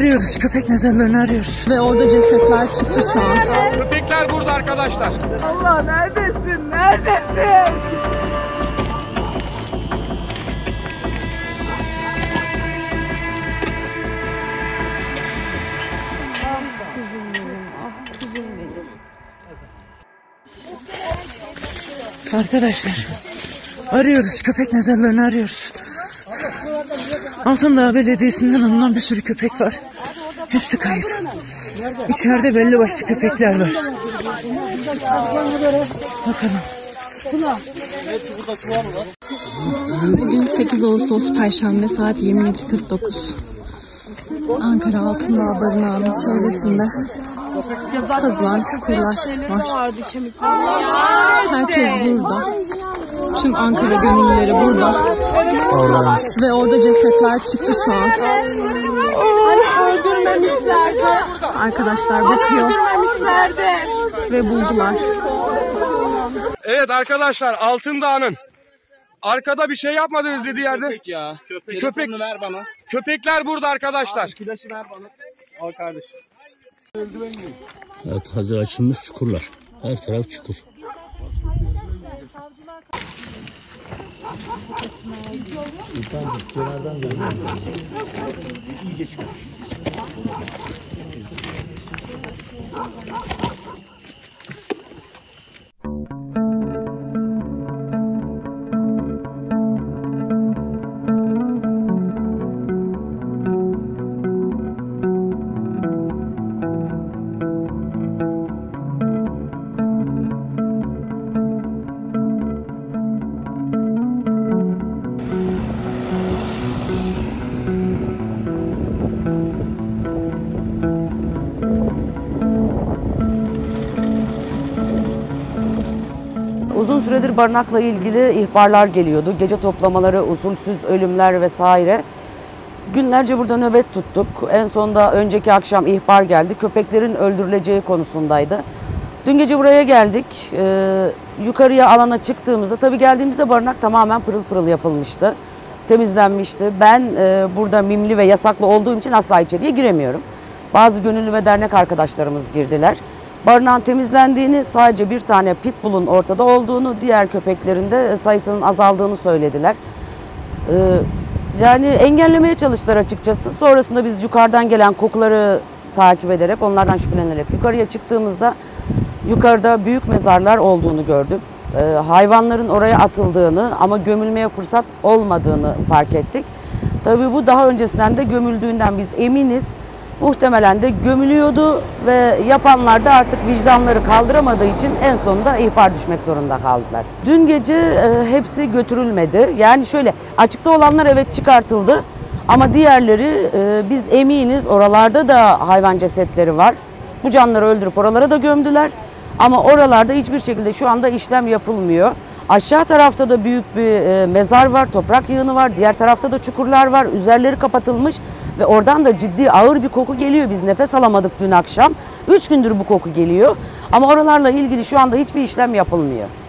Arıyoruz, köpek mezarlarını arıyoruz. Ve orada cesetler çıktı şu an. Köpekler burada arkadaşlar. Allah neredesin, neredesin? Arkadaşlar arıyoruz, köpek mezarlarını arıyoruz. Altındağ Belediyesi'nden alınan bir sürü köpek var. Hepsi kayıp. İçeride belli başlı köpekler var. Bakalım. Bugün 8 Ağustos Perşembe saat 22.49. Ankara Altındağ Barınağı'nın çevresinde kazılan çukurlar var. Herkes burada. Tüm Ankara gönüllüleri burada. Ve orada cesetler çıktı şu an. Öldürmemişlerdi. Arkadaşlar bakıyor. Ve buldular. Evet arkadaşlar, Altındağ'ın arkada bir şey yapmadınız dediği yerde. Köpek ya. Köpek. Ver bana. Köpekler burada arkadaşlar. Abi, kilaşı ver bana. Al kardeşim. Evet, hazır açılmış çukurlar. Her taraf çukur. Uzun süredir barınakla ilgili ihbarlar geliyordu. Gece toplamaları, usulsüz ölümler vesaire. Günlerce burada nöbet tuttuk. En sonunda önceki akşam ihbar geldi. Köpeklerin öldürüleceği konusundaydı. Dün gece buraya geldik. Yukarıya alana çıktığımızda, tabii geldiğimizde barınak tamamen pırıl pırıl yapılmıştı. Temizlenmişti. Ben burada mimli ve yasaklı olduğum için asla içeriye giremiyorum. Bazı gönüllü ve dernek arkadaşlarımız girdiler. Barınağın temizlendiğini, sadece bir tane Pitbull'un ortada olduğunu, diğer köpeklerin de sayısının azaldığını söylediler. Yani engellemeye çalıştılar açıkçası. Sonrasında biz yukarıdan gelen kokuları takip ederek, onlardan şüphelenerek yukarıya çıktığımızda yukarıda büyük mezarlar olduğunu gördük. Hayvanların oraya atıldığını ama gömülmeye fırsat olmadığını fark ettik. Tabii bu daha öncesinden de gömüldüğünden biz eminiz. Muhtemelen de gömülüyordu ve yapanlar da artık vicdanları kaldıramadığı için en sonunda ihbar düşmek zorunda kaldılar. Dün gece hepsi götürülmedi. Yani şöyle, açıkta olanlar evet çıkartıldı ama diğerleri biz eminiz oralarda da hayvan cesetleri var. Bu canları öldürüp oralara da gömdüler ama oralarda hiçbir şekilde şu anda işlem yapılmıyor. Aşağı tarafta da büyük bir mezar var, toprak yığını var. Diğer tarafta da çukurlar var, üzerleri kapatılmış ve oradan da ciddi ağır bir koku geliyor. Biz nefes alamadık dün akşam. 3 gündür bu koku geliyor ama oralarla ilgili şu anda hiçbir işlem yapılmıyor.